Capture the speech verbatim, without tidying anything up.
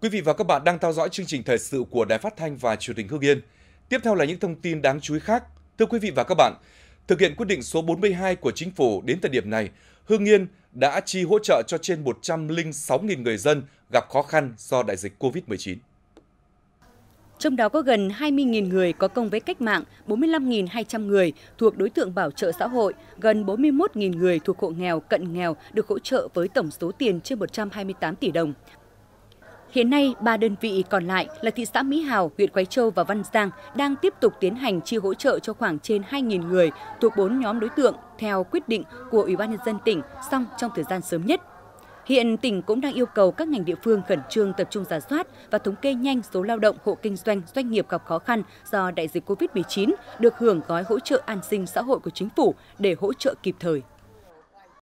Quý vị và các bạn đang theo dõi chương trình thời sự của Đài Phát Thanh và Truyền hình Hưng Yên. Tiếp theo là những thông tin đáng chú ý khác. Thưa quý vị và các bạn, thực hiện quyết định số bốn mươi hai của Chính phủ, đến thời điểm này, Hưng Yên đã chi hỗ trợ cho trên một trăm lẻ sáu nghìn người dân gặp khó khăn do đại dịch Covid mười chín. Trong đó có gần hai mươi nghìn người có công với cách mạng, bốn mươi lăm nghìn hai trăm người thuộc đối tượng bảo trợ xã hội, gần bốn mươi mốt nghìn người thuộc hộ nghèo, cận nghèo được hỗ trợ với tổng số tiền trên một trăm hai mươi tám tỷ đồng. Hiện nay, ba đơn vị còn lại là thị xã Mỹ Hào, huyện Quái Châu và Văn Giang đang tiếp tục tiến hành chi hỗ trợ cho khoảng trên hai nghìn người thuộc bốn nhóm đối tượng theo quyết định của Ủy ban Nhân dân tỉnh, song trong thời gian sớm nhất. Hiện tỉnh cũng đang yêu cầu các ngành địa phương khẩn trương tập trung rà soát và thống kê nhanh số lao động, hộ kinh doanh, doanh nghiệp gặp khó khăn do đại dịch Covid mười chín được hưởng gói hỗ trợ an sinh xã hội của Chính phủ để hỗ trợ kịp thời.